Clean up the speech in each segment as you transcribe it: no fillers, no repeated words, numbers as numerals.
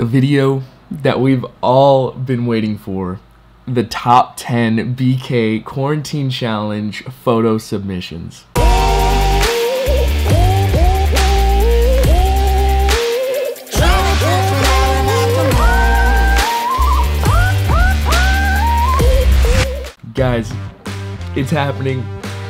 the video that we've all been waiting for, the top 10 BK Quarantine Challenge photo submissions. Guys, it's happening.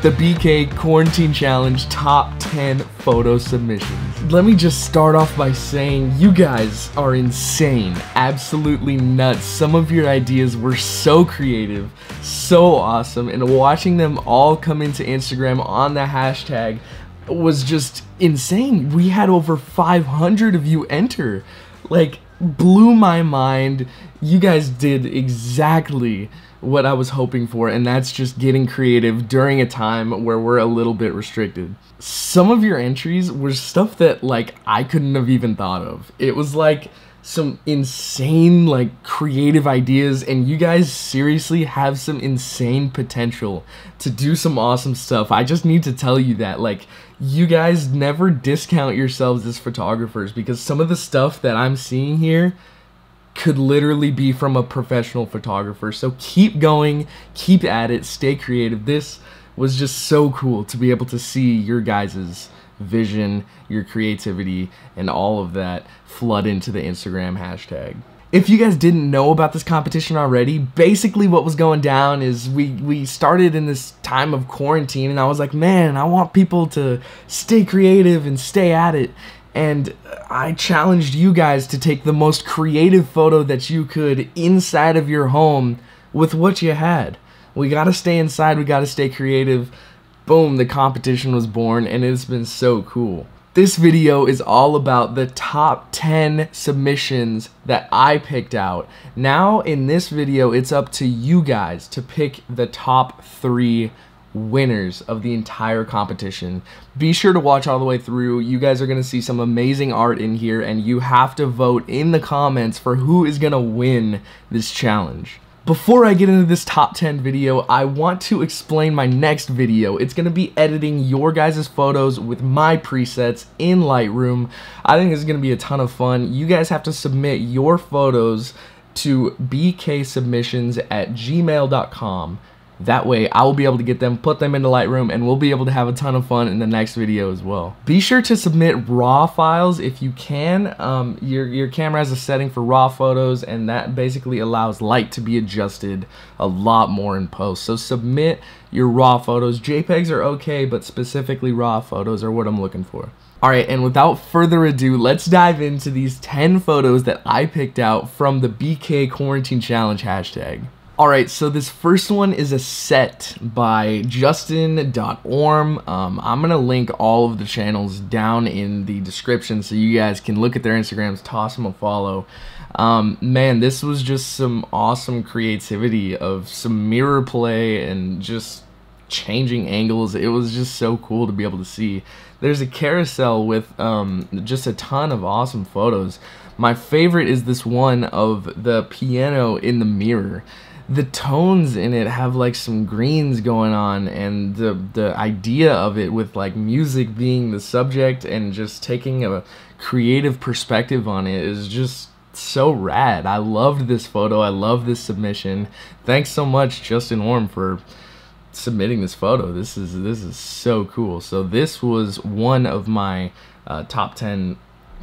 The BK Quarantine Challenge top 10 photo submissions. Let me just start off by saying you guys are insane, absolutely nuts. Some of your ideas were so creative, so awesome, and watching them all come into Instagram on the hashtag was just insane. We had over 500 of you enter. Like, blew my mind. You guys did exactly what I was hoping for, and that's just getting creative during a time where we're a little bit restricted. Some of your entries were stuff that, like, I couldn't have even thought of. It was like some insane, like, creative ideas, and you guys seriously have some insane potential to do some awesome stuff. I just need to tell you that, like, you guys never discount yourselves as photographers, because some of the stuff that I'm seeing here could literally be from a professional photographer. So keep going, keep at it, stay creative. This was just so cool to be able to see your guys's vision, your creativity, and all of that flood into the Instagram hashtag. If you guys didn't know about this competition already, basically what was going down is we started in this time of quarantine, and I was like, man, I want people to stay creative and stay at it. And I challenged you guys to take the most creative photo that you could inside of your home with what you had. We gotta stay inside, we gotta stay creative. Boom, the competition was born, and it's been so cool. This video is all about the top 10 submissions that I picked out. Now, in this video, it's up to you guys to pick the top 3 winners of the entire competition. Be sure to watch all the way through. You guys are gonna see some amazing art in here, and you have to vote in the comments for who is gonna win this challenge. Before I get into this top 10 video, I want to explain my next video. It's gonna be editing your guys' photos with my presets in Lightroom. I think this is gonna be a ton of fun. You guys have to submit your photos to bksubmissions@gmail.com. That way, I will be able to get them, put them into Lightroom, and we'll be able to have a ton of fun in the next video as well. Be sure to submit raw files if you can. Your camera has a setting for raw photos, and that basically allows light to be adjusted a lot more in post. So submit your raw photos. JPEGs are okay, but specifically raw photos are what I'm looking for. Alright, and without further ado, let's dive into these 10 photos that I picked out from the BK Quarantine Challenge hashtag. Alright, so this first one is a set by justin.orme. I'm going to link all of the channels down in the description so you guys can look at their Instagrams, toss them a follow. Man, this was just some awesome creativity of some mirror play and just changing angles. It was just so cool to be able to see. There's a carousel with just a ton of awesome photos. My favorite is this one of the piano in the mirror. The tones in it have like some greens going on, and the idea of it with like music being the subject and just taking a creative perspective on it is just so rad. I loved this photo. I love this submission. Thanks so much, justin.orme, for submitting this photo. This is so cool. So this was one of my top 10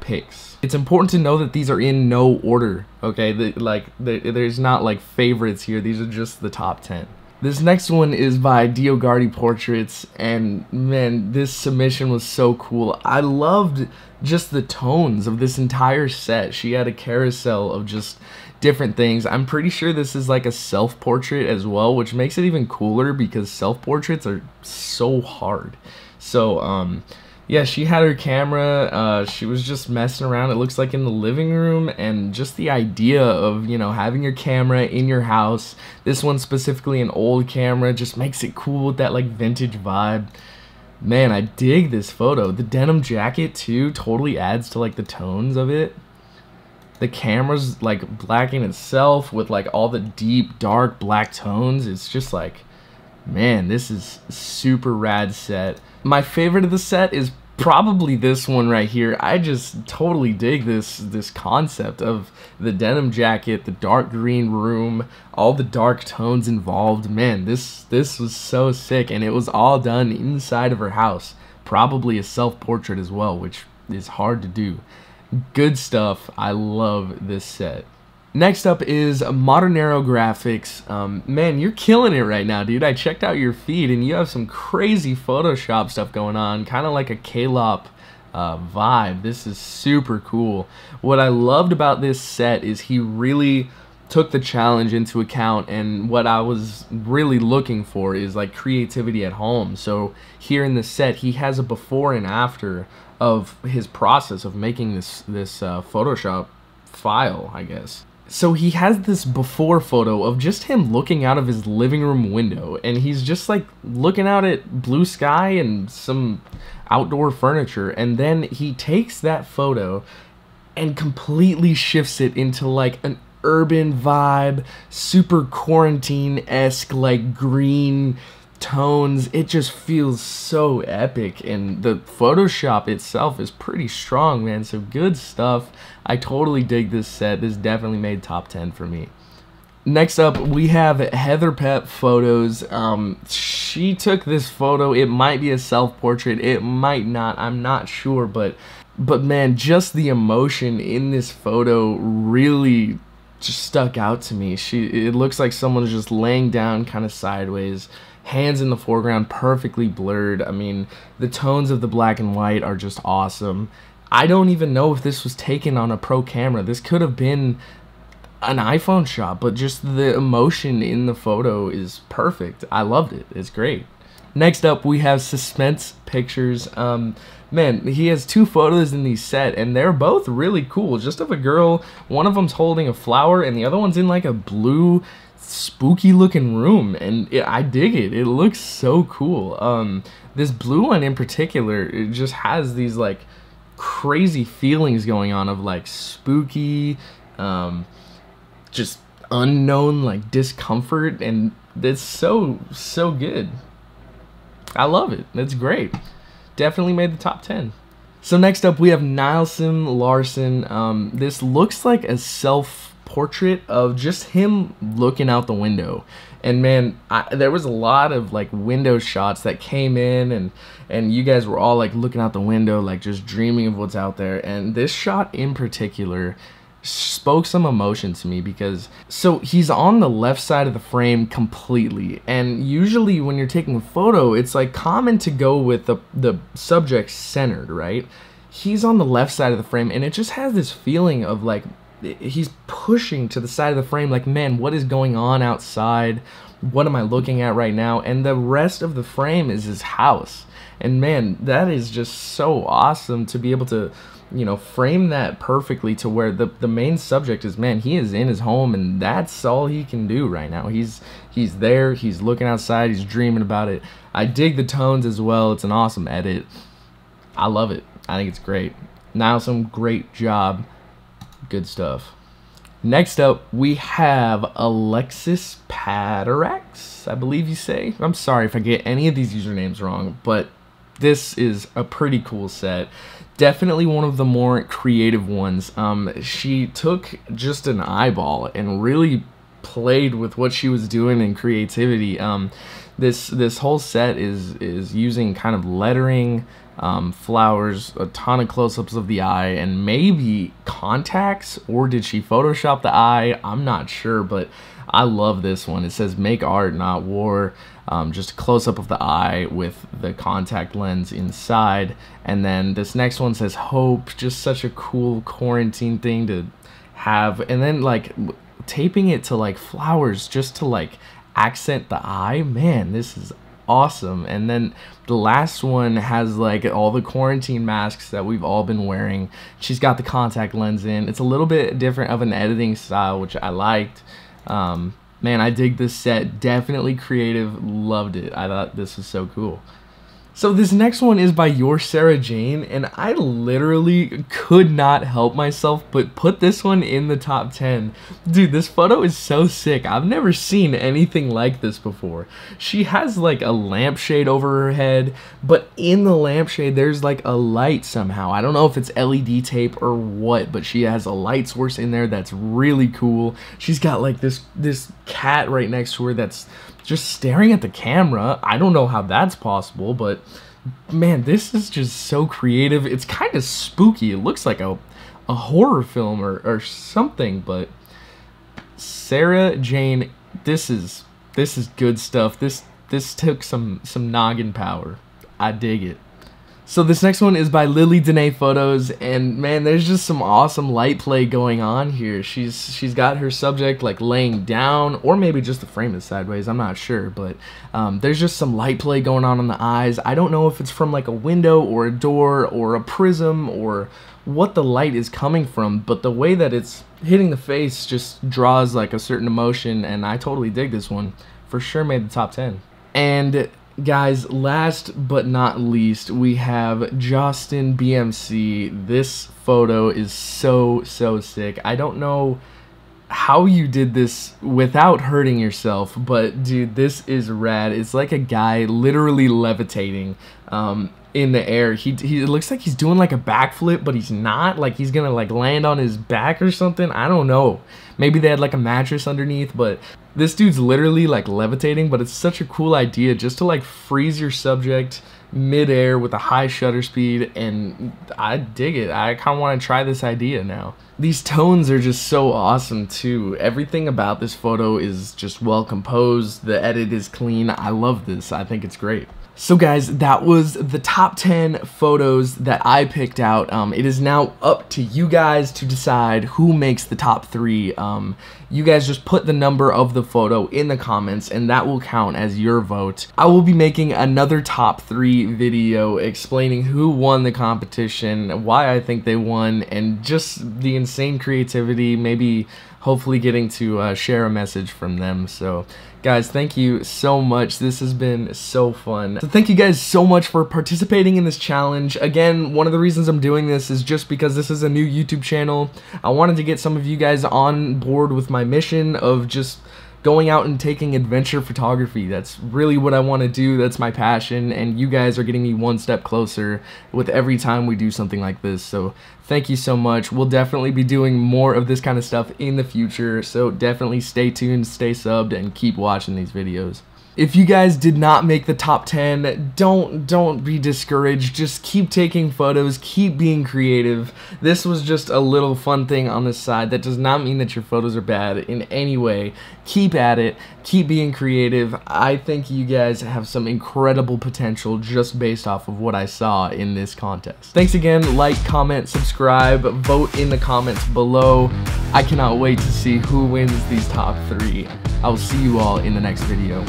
picks. It's important to know that these are in no order, okay? There's not like favorites here. These are just the top 10. This next one is by Dioguardi Portraits, and man, this submission was so cool. I loved just the tones of this entire set. She had a carousel of just different things. I'm pretty sure this is like a self-portrait as well, which makes it even cooler because self-portraits are so hard. So, yeah, she had her camera, she was just messing around, it looks like, in the living room, and just the idea of, you know, having your camera in your house, this one specifically an old camera, just makes it cool with that, like, vintage vibe. Man, I dig this photo. The denim jacket, too, totally adds to, like, the tones of it. The camera's, like, black in itself with, like, all the deep, dark, black tones. It's just, like, man, this is super rad set. My favorite of the set is probably this one right here. I just totally dig this concept of the denim jacket, the dark green room, all the dark tones involved. Man, this was so sick, and it was all done inside of her house. Probably a self-portrait as well, which is hard to do. Good stuff. I love this set. Next up is Moderno.graphics. Man, you're killing it right now, dude. I checked out your feed, and you have some crazy Photoshop stuff going on, kind of like a K-Lop vibe. This is super cool. What I loved about this set is he really took the challenge into account, and what I was really looking for is like creativity at home. So here in this set, he has a before and after of his process of making this Photoshop file, I guess. So he has this before photo of just him looking out of his living room window, and he's just like looking out at blue sky and some outdoor furniture, and then he takes that photo and completely shifts it into like an urban vibe, super quarantine-esque, like green tones. It just feels so epic, and the Photoshop itself is pretty strong, man. So good stuff. I totally dig this set. This definitely made top 10 for me. Next up, we have Heather Pep photos. She took this photo. It might be a self-portrait, it might not, I'm not sure, but man, just the emotion in this photo really just stuck out to me. It looks like someone's just laying down kind of sideways, hands in the foreground, perfectly blurred. I mean, the tones of the black and white are just awesome. I don't even know if this was taken on a pro camera. This could have been an iPhone shot, but just the emotion in the photo is perfect. I loved it. It's great. Next up, we have Suspense Pictures. Man, he has two photos in the set, and they're both really cool, just of a girl. One of them's holding a flower, and the other one's in like a blue, spooky-looking room, and I dig it. It looks so cool. This blue one in particular, it just has these like crazy feelings going on of like spooky, just unknown like discomfort, and it's so good. I love it. That's great. Definitely made the top 10. So next up, we have Niles M. Larson. This looks like a self-portrait of just him looking out the window. And man, there was a lot of like window shots that came in, and you guys were all like looking out the window, like just dreaming of what's out there. And this shot in particular spoke some emotion to me, because so he's on the left side of the frame completely, and usually when you're taking a photo, it's like common to go with the subject centered, right? He's on the left side of the frame, and it just has this feeling of like he's pushing to the side of the frame, like, man, what is going on outside? What am I looking at right now? And the rest of the frame is his house, and man, that is just so awesome to be able to, you know, frame that perfectly to where the main subject is, man, he is in his home, and that's all he can do right now. He's there, he's looking outside, he's dreaming about it. I dig the tones as well. It's an awesome edit. I love it. I think it's great. Niles, some great job. Good stuff. Next up, we have Alexis Pateraxx, I believe you say. I'm sorry if I get any of these usernames wrong, but this is a pretty cool set. Definitely one of the more creative ones. She took just an eyeball and really played with what she was doing in creativity. This whole set is using kind of lettering, flowers, a ton of close-ups of the eye, and maybe contacts, or did she Photoshop the eye? I'm not sure, but I love this one. It says make art, not war. Just a close-up of the eye with the contact lens inside. And then this next one says hope, just such a cool quarantine thing to have. And then like taping it to like flowers just to like accent the eye. Man, this is awesome. And then the last one has like all the quarantine masks that we've all been wearing. She's got the contact lens in. It's a little bit different of an editing style, which I liked. Man, I dig this set. Definitely creative. Loved it. I thought this was so cool. So this next one is by Your Sarah Jane, and I literally could not help myself but put this one in the top 10. Dude, this photo is so sick. I've never seen anything like this before. She has like a lampshade over her head, but in the lampshade there's like a light somehow. I don't know if it's LED tape or what, but she has a light source in there that's really cool. She's got like this cat right next to her that's just staring at the camera. I don't know how that's possible, but man, this is just so creative. It's kind of spooky. It looks like a horror film or something, but Sarah Jane, this is good stuff. This took some noggin power. I dig it. So this next one is by LilyDanae Photos, and man, there's just some awesome light play going on here. She's got her subject like laying down, or maybe just the frame is sideways, I'm not sure, but there's just some light play going on the eyes. I don't know if it's from like a window or a door or a prism or what the light is coming from, but the way that it's hitting the face just draws like a certain emotion, and I totally dig this one. For sure made the top 10. And guys, last but not least, we have Justin BMC. This photo is so sick. I don't know how you did this without hurting yourself, but dude, this is rad. It's like a guy literally levitating in the air. He it looks like he's doing like a backflip, but he's not. Like he's gonna like land on his back or something. I don't know. Maybe they had like a mattress underneath, but this dude's literally like levitating, but it's such a cool idea just to like freeze your subject midair with a high shutter speed, and I dig it. I kind of want to try this idea now. These tones are just so awesome too. Everything about this photo is just well composed. The edit is clean. I love this. I think it's great. So guys, that was the top 10 photos that I picked out. It is now up to you guys to decide who makes the top 3. You guys just put the number of the photo in the comments, and that will count as your vote. I will be making another top 3 video explaining who won the competition, why I think they won, and just the insane creativity, maybe hopefully getting to share a message from them. So guys, thank you so much. This has been so fun. So thank you guys so much for participating in this challenge. Again, one of the reasons I'm doing this is just because this is a new YouTube channel. I wanted to get some of you guys on board with my mission of just going out and taking adventure photography. That's really what I want to do. That's my passion, and you guys are getting me one step closer with every time we do something like this. So thank you so much. We'll definitely be doing more of this kind of stuff in the future, so definitely stay tuned, stay subbed, and keep watching these videos. If you guys did not make the top 10, don't be discouraged. Just keep taking photos, keep being creative. This was just a little fun thing on the side. That does not mean that your photos are bad in any way. Keep at it, keep being creative. I think you guys have some incredible potential just based off of what I saw in this contest. Thanks again, like, comment, subscribe, vote in the comments below. I cannot wait to see who wins these top 3. I will see you all in the next video.